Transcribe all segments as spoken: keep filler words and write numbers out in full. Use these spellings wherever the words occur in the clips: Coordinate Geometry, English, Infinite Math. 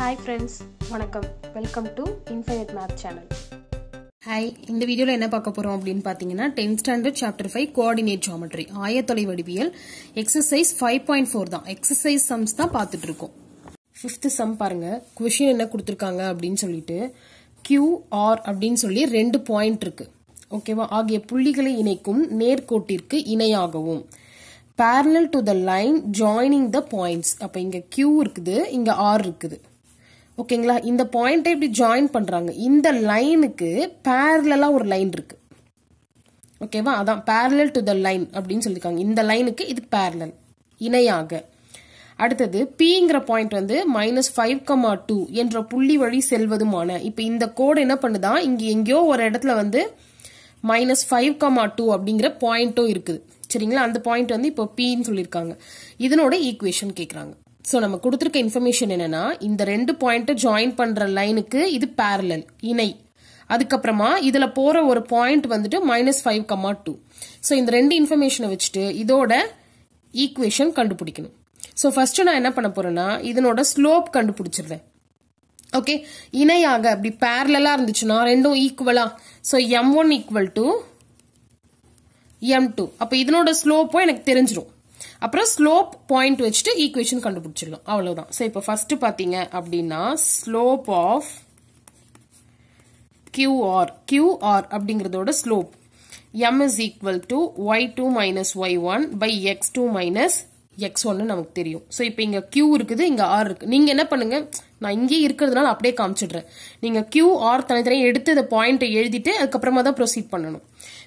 Hi friends, வணக்கம். Welcome to Infinite Math channel. Hi, இந்த வீடியோல என்ன பார்க்க போறோம் அப்படினு பாத்தீங்கன்னா tenth standard chapter five coordinate geometry ஆயத்தொலை வடிவியல் exercise five point four தான். Exercise sums தான் பார்த்துட்டு இருக்கோம். fifth sum பாருங்க. Question என்ன கொடுத்திருக்காங்க அப்படினு சொல்லிட்டு Q R அப்படினு சொல்லி ரெண்டு பாயிண்ட் இருக்கு. ஓகேவா? ஆகிய புள்ளிகளை இணைக்கும் நேர்க்கோட்டிற்கு இணையாகவும் parallel to the line joining the points. அப்ப இங்க Q இருக்குது, இங்க R இருக்குது. ஓகேங்களா? இந்த பாயிண்டை இப்படி ஜாயின் பண்றாங்க. இந்த லைனுக்கு parallel-ஆ ஒரு லைன் இருக்கு. ஓகேவா? அதான் parallel to the line அப்படினு சொல்லிருக்காங்க. இந்த லைனுக்கு இது parallel, இணையாக. அடுத்தது Pங்கற பாயிண்ட் வந்து minus five comma two என்ற புள்ளி வழி செல்வதுமான. இப்போ இந்த கோடு என்ன பண்ணுதா? இங்க எங்கயோ ஒரு இடத்துல வந்து minus five comma two அப்படிங்கற பாயிண்டோ இருக்குது. சரிங்களா? அந்த பாயிண்ட் வந்து இப்போ P ன்னு சொல்லிருக்காங்க. இதனோட ஈக்குவேஷன் கேக்குறாங்க. சோ நம்ம கொடுத்திருக்க இன்ஃபர்மேஷன் என்னன்னா இந்த ரெண்டு பாயிண்ட ஜாயின் பண்ற லைனுக்கு இது parallel, இணை. அதுக்கு அப்புறமா இதுல போற ஒரு பாயிண்ட் வந்துட்டு minus five comma two. So இந்த ரெண்டு இன்ஃபர்மேஷனை வச்சுட்டு இதோட ஈக்குவேஷன் கண்டுபிடிக்கணும். சோ ஃபர்ஸ்ட் நான் என்ன பண்ண போறேன்னா இதனோட ஸ்லோப் கண்டுபிடிச்சிடுறேன். ஓகே, இணையாக அப்படி parallel-ஆ இருந்துச்சுன்னா ரெண்டும் ஈக்குவலா. So m one equal to m two. அப்ப இதனோட ஸ்லோப்பும் எனக்கு தெரிஞ்சிரும். அப்புறம் ஸ்லோப் பாயிண்ட் வச்சிட்டு ஈக்குவேஷன் கண்டுபிடிச்சிடலாம். அவ்வளவுதான். சோ இப்போ ஃபர்ஸ்ட் பாத்தீங்க அப்படின்னா ஸ்லோப் ஆஃப் qr qr அப்படிங்கறதோட slope m is equal to y two minus y one by x two minus x one நமக்கு தெரியும். சோ இப்போ இங்க Q இருக்குது, இங்க R இருக்கு. நீங்க என்ன பண்ணுங்க, நான் இங்கே இருக்கிறதுனால அப்படியே காமிச்சிடுறேன். நீங்க Q R தனித்தனியா எடுத்து இந்த பாயிண்டை எழுதிட்டு அதுக்கப்புறமா தான் ப்ரொசீட் பண்ணணும்.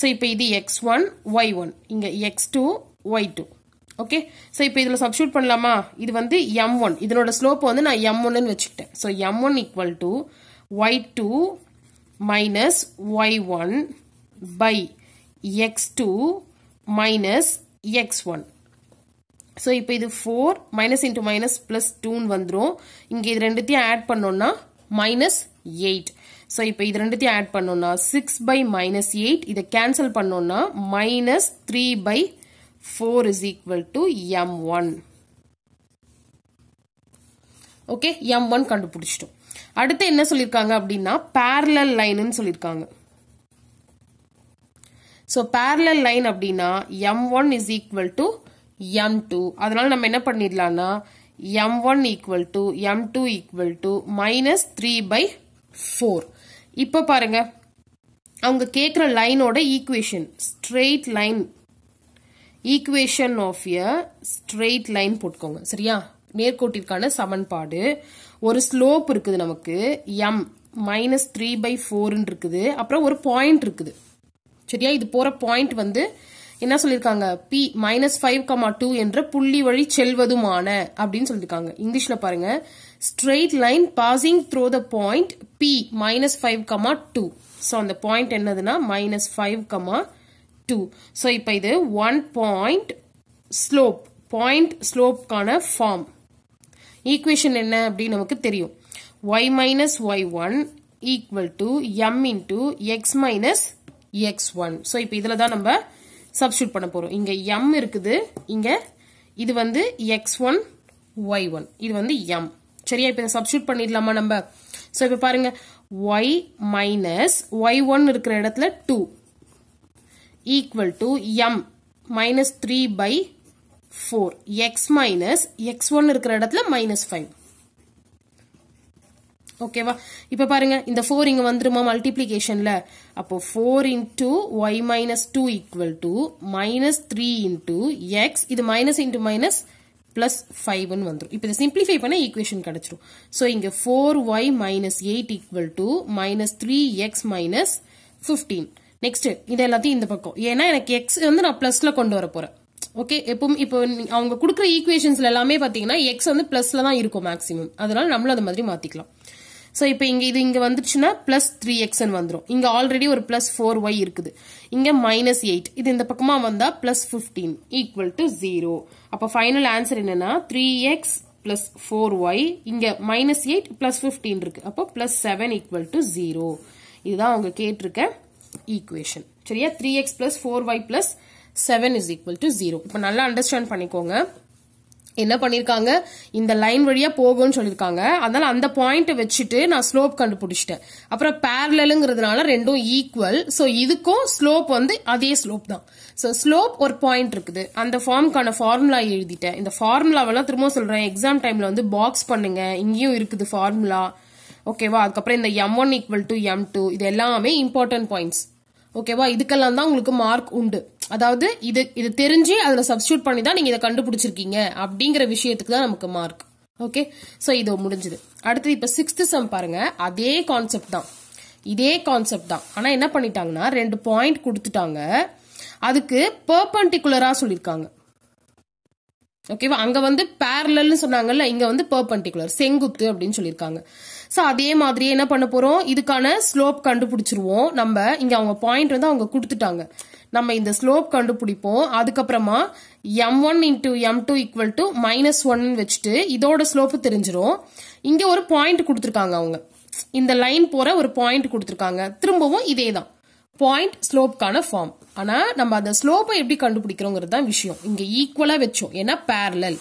சோ இப்போ இது x one y one, இங்க x two y two. Okay, so இப்போ இதுல சப்ஸ்டிட்யூட் பண்ணலாமா? இது வந்து m one, இதனோட ஸ்லோப் வந்து நான் m one ன்னு வெச்சிட்டேன். So m one equal to y two minus y one by x two minus x one. So, இப்போ இது four minus into minus plus two வந்துரும். இங்க இது ரெண்டுத்தையும் ஆட் பண்ணோம்னா minus eight. So, இப்போ இது ரெண்டுத்தையும் ஆட் பண்ணோம்னா six by minus eight. இதை கேன்சல் பண்ணோம்னா minus three by four is equal to m one. Okay, m one கண்டுபிடிச்சிட்டோம். அடுத்து என்ன சொல்லிருக்காங்க அப்படின்னா parallel line சொல்லிருக்காங்க. So, parallel line அப்படின்னா m one is equal to m two. அதனால நம்ம என்ன பண்ணிடலாம்னா m one equal to m two equal to minus three by four. இப்ப பாருங்க, அவங்க கேக்குற லைனோட equation straight line, equation of a straight line போட்டுக்கோங்க. சரியா? நேர்கோட்டிற்கான சமன்பாடு. ஒரு ஸ்லோப் இருக்குது நமக்கு m மைனஸ் த்ரீ பை ஃபோர்ன்னு இருக்குது. அப்புறம் ஒரு பாயிண்ட் இருக்குது. சரியா? இது போற பாயிண்ட் வந்து என்ன சொல்லிருக்காங்க? P minus five comma two என்ற புள்ளி வழி செல்வதுமான அப்படின்னு சொல்லிருக்காங்க. இங்கிலீஷ்ல பாருங்க, straight line passing through the point P minus five comma two. So அந்த பாயிண்ட் என்னதுன்னா minus five comma two. So இப்போ இது ஒன் பாயிண்ட் ஸ்லோப், பாயிண்ட் ஸ்லோப்கான ஃபார்ம். ஈக்குவேஷன் என்ன அப்படின்னு நமக்கு தெரியும். y minus y one equal to m into x minus x one. So இப்போ இதுல தான் நம்ம சப்ஸ்டிட் பண்ண போறோம். இங்க m இருக்குது, இங்க இது வந்து x one y one, இது வந்து m. சரியா? இப்போ இத சப்ஸ்டிட் பண்ணிடலாமா நம்ம? சோ இப்போ பாருங்க, y minus y one இருக்கிற இடத்துல two equal to m minus three by four, x minus x one இருக்கிற இடத்துல minus five. ஓகேவா? இப்ப பாருங்க, இந்த four இங்க வந்துருமா மல்டிப்ளிகேஷன்ல? அப்போ four into y minus two equal to minus three into x, இது minus into minus plus five ன்னு வந்துரும். இப்போ இத சிம்பிளிஃபை பண்ண ஈக்குவேஷன் கிடைச்சிரும். சோ இங்க four y minus eight equal to minus three x minus fifteen. Next இத எல்லாத்தையும் இந்த பக்கம், ஏன்னா எனக்கு x வந்து நான் பிளஸ்ல கொண்டு வர போறேன். ஓகே, எப்பவும் இப்போ அவங்க கொடுக்குற ஈக்குவேஷன்ஸ்ல எல்லாமே பாத்தீங்கன்னா x வந்து பிளஸ்ல தான் இருக்கும் மேக்ஸிமம். அதனால நம்மளும் அந்த மாதிரி மாத்திக்கலாம். சோ இப்போ இங்க இது இங்க வந்துச்சுன்னா plus three x ன்னு வந்துரும். இங்க ஆல்ரெடி ஒரு plus four y இருக்குது. இங்க minus eight. இது இந்த பக்கமா வந்தா plus fifteen equal to zero. அப்ப ஃபைனல் ஆன்சர் என்னன்னா three x plus four y, இங்க minus eight plus fifteen இருக்கு. அப்போ plus seven equal to zero. இதுதான் அவங்க கேட்டிருக்க ஈக்குவேஷன். சரியா? three x plus four y plus seven is equal to zero. இப்போ நல்லா அண்டர்ஸ்டாண்ட் பண்ணிக்கோங்க. என்ன பண்ணிருக்காங்க இந்த லைன் வழியா போகும்னு சொல்லிருக்காங்க அதனால அந்த பாயிண்ட் வெச்சிட்டு நான் ஸ்லோப் கண்டுபிடிச்சிட்டேன் அப்புறம் parallelங்கிறதுனால ரெண்டும் ஈக்குவல் சோ இதுக்கும் ஸ்லோப் வந்து அதே ஸ்லோப் தான் சோ ஸ்லோப் ஒரு பாயிண்ட் இருக்குது அந்த ஃபார்முக்கான ஃபார்முலா எழுதிட்டேன் இந்த ஃபார்முலாவெல்லாம் திரும்ப சொல்றேன் எக்ஸாம் டைம்ல வந்து பாக்ஸ் பண்ணுங்க இங்கேயும் இருக்குது ஃபார்முலா ஓகேவா அதுக்கு அப்புறம் இந்த M one equal to M two இது எல்லாமே இம்பார்ட்டன்ட் பாயிண்ட்ஸ் ஓகேவா இதுக்கெல்லாம் தான் உங்களுக்கு மார்க் உண்டு அதாவது இது இது தெரிஞ்சு அதல சப்ஸ்டிட்யூட் பண்ணி தான் நீங்க இத கண்டுபிடிச்சிருக்கீங்க அப்படிங்கற விஷயத்துக்கு தான் நமக்கு மார்க் ஓகே சோ இது முடிஞ்சது அடுத்து இப்ப sixth சம் பாருங்க அதே கான்செப்ட் தான் இதே கான்செப்ட் தான் ஆனா என்ன பண்ணிட்டாங்கன்னா ரெண்டு பாயிண்ட் கொடுத்துட்டாங்க அதுக்கு பெர்பெண்டிகுலரா சொல்லிருக்காங்க ஓகேவா அங்க வந்து parallel னு சொன்னாங்கல இங்க வந்து perpendicular செங்குத்து அப்படினு சொல்லிருக்காங்க சோ அதே மாதிரி என்ன பண்ண போறோம் இதுக்கான ஸ்லோப் கண்டுபிடிச்சிருவோம் நம்ம இங்க அவங்க பாயிண்ட் வந்து அவங்க கொடுத்துட்டாங்க நம்ம இந்த ஸ்லோப் கண்டுபிடிப்போம் அதுக்கு அப்புறமா M one into M two equal to minus one ன்னு வெச்சிட்டு இதோட ஸ்லோப் தெரிஞ்சிரும் இங்க ஒரு பாயிண்ட் கொடுத்திருக்காங்க அவங்க இந்த லைன் போற ஒரு பாயிண்ட் கொடுத்திருக்காங்க திரும்பவும் இதேதான் Point slope கான form. ஆனா நம்ம அந்த slope எப்படி கண்டுபிடிக்கிறோம்ங்கிறது தான் விஷயம். இங்க ஈக்குவலா வெச்சோம். ஏன்னா parallel.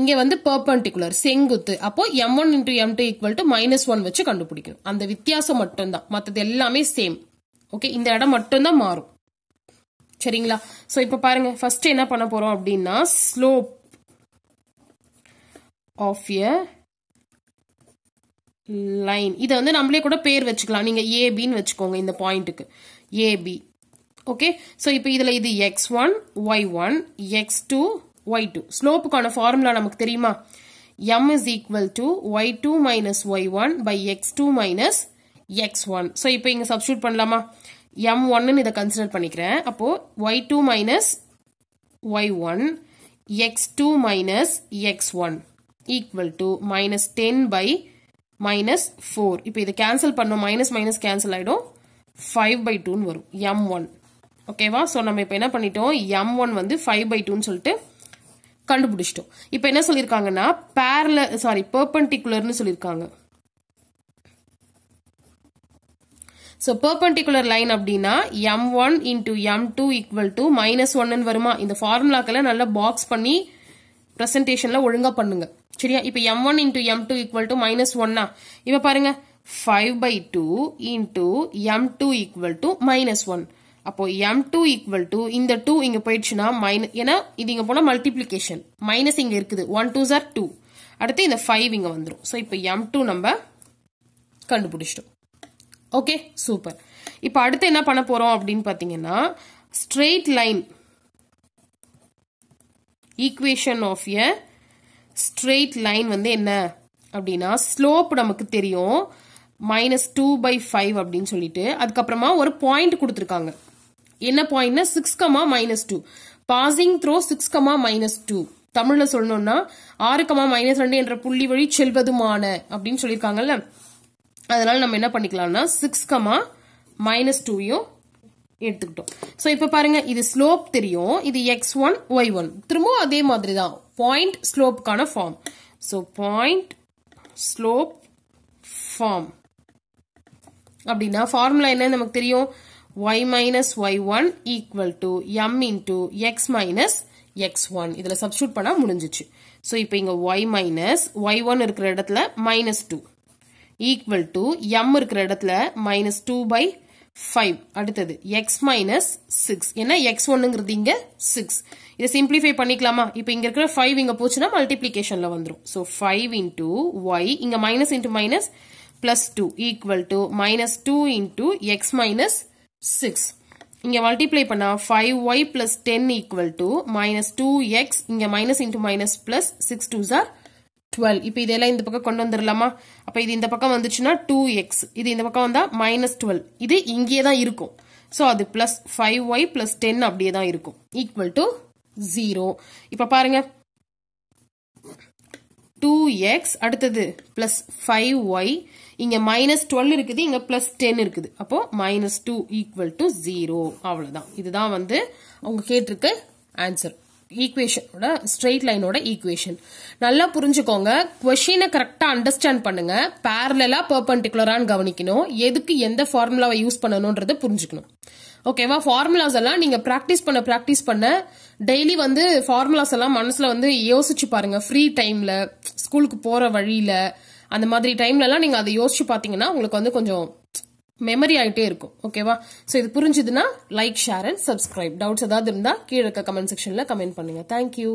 இங்க வந்து perpendicular செங்குத்து. அப்போ M one into M two equal to minus one வெச்சு கண்டுபிடிக்கணும். அந்த வித்தியாசம் மட்டும் தான். மத்தது எல்லாமே சேம். ஓகே இந்த இடம் மட்டும் தான் மாறும். சரிங்களா? சோ இப்போ பாருங்க first என்ன பண்ண போறோம் அப்படினா slope of a line. இத வந்து நம்மளே கூட பேர் வெச்சுக்கலாம். நீங்க A B ன்னு வெச்சுக்கோங்க இந்த பாயிண்ட்க்கு. A B. Okay. So, now this is X one, Y one, X two, Y two. Slope is formula. M is equal to Y two minus Y one by X two minus X one. So, now we substitute M one and consider Y two minus Y one, X two minus X one equal to minus ten by minus four. Now we cancel minus minus cancel. five by two ன்னு வரும் M one ஓகேவா so நம்ம இப்போ என்ன பண்ணிட்டோம் M one வந்து five by two ன்னு சொல்லிட்டு கண்டுபிடிச்சிட்டோம் இப்போ என்ன சொல்லிருக்காங்கன்னா parallel sorry perpendicular ன்னு சொல்லிருக்காங்க சோ perpendicular line அப்படினா M one into M two equal to minus one ன்னு வருமா இந்த ஃபார்முலாக்கல நல்ல பாக்ஸ் பண்ணி பிரசன்டேஷன்ல ஒழுங்கா பண்ணுங்க சரியா இப்போ M one into M two equal to minus one இப்போ பாருங்க five by two into M two equal to minus one. அப்போ M two equal to, இந்த two இங்க போய்டுச்சுனா, என்ன இது இங்க போனா multiplication. Minus இங்க இருக்குது. one twos are two. அடுத்து இந்த five இங்க வந்துரும். So, இப்போ M two நம்ப கண்டுபிடிச்சிட்டோம். Okay, super. இப்போ அடுத்து என்ன பண்ண போறோம் அப்படின்னு பாத்தீங்கன்னா, straight line equation of a straight line வந்து என்ன அப்படினா slope நமக்கு தெரியும் minus two by five அப்படினு சொல்லிட்டு அதுக்கு அப்புறமா ஒரு பாயிண்ட் கொடுத்திருக்காங்க என்ன பாயிண்ட்னா six, minus two passing through six, minus two தமிழ்ல சொல்லணும்னா six, minus two என்ற புள்ளி வழி செல்வதுமான அப்படினு சொல்லிருக்காங்கல அதனால நம்ம என்ன பண்ணிக்கலாம்னா six, minus two யோ எடுத்துட்டோம் சோ இப்போ பாருங்க இது slope தெரியும் இது X one Y one திரும்ப அதே மாதிரி தான் point slope கான form so point slope form அப்படினா formula என்ன நமக்கு தெரியும் Y minus Y one equal to M into X minus X one இதல substitute பண்ணா முடிஞ்சிச்சு சோ இப்போ இங்க Y minus Y one இருக்கிற இடத்துல minus two equal to M இருக்கிற இடத்துல minus two by five அடுத்து X minus six என்ன X one ங்கிறது இங்க six இதை simplify பண்ணிக்கலாமா இப்போ இங்க இருக்கிற five இங்க போச்சுனா மல்டிப்ளிகேஷன்ல வந்துரும் சோ five into Y இங்க minus into minus plus two equal to minus two into X minus six இங்க மல்டிப்ளை பண்ணா five Y plus ten equal to minus two X இங்க minus into minus plus six twos are twelve இப்போ இதெல்லாம் இந்த பக்கம் கொண்டு வந்தறலாமா அப்ப இது இந்த பக்கம் வந்துச்சுனா two X இது இந்த பக்கம் வந்தா minus twelve இது இங்கேயே தான் இருக்கும் சோ அது plus five Y plus ten அப்படியே தான் இருக்கும் equal to zero. இப்ப பாருங்க two X அடுத்தது plus five Y இங்க minus twelve இருக்குது இங்க plus ten இருக்குது அப்போ minus two equal to zero அவ்வளவுதான் இதுதான் வந்து அவங்க கேட்டிருக்க ஆன்சர் equation ஓட straight line ஓட equation நல்லா புரிஞ்சுக்கோங்க question கரெக்ட்டா understand பண்ணுங்க parallel-ஆ perpendicular-ஆ கவனிக்கணும் எதுக்கு எந்த formula-வை யூஸ் பண்ணனும்ன்றது புரிஞ்சுக்கணும் ஓகேவா? ஃபார்முலாஸ் எல்லாம் நீங்க பிராக்டிஸ் பண்ண பிராக்டிஸ் பண்ண டெய்லி வந்து ஃபார்முலாஸ் எல்லாம் மனசுல வந்து யோசிச்சு பாருங்க. ஃப்ரீ டைம்ல ஸ்கூலுக்கு போற வழியில அந்த மாதிரி டைம்ல எல்லாம் நீங்க அதை யோசிச்சு பாத்தீங்கன்னா உங்களுக்கு வந்து கொஞ்சம் மெமரி ஆயிட்டே இருக்கும். ஓகேவா? சோ இது புரிஞ்சுதுன்னா like, share and subscribe. Doubts ஏதாவது இருந்தா கீழே இருக்க கமெண்ட் செக்ஷன்ல கமெண்ட் பண்ணுங்க. தேங்க்யூ.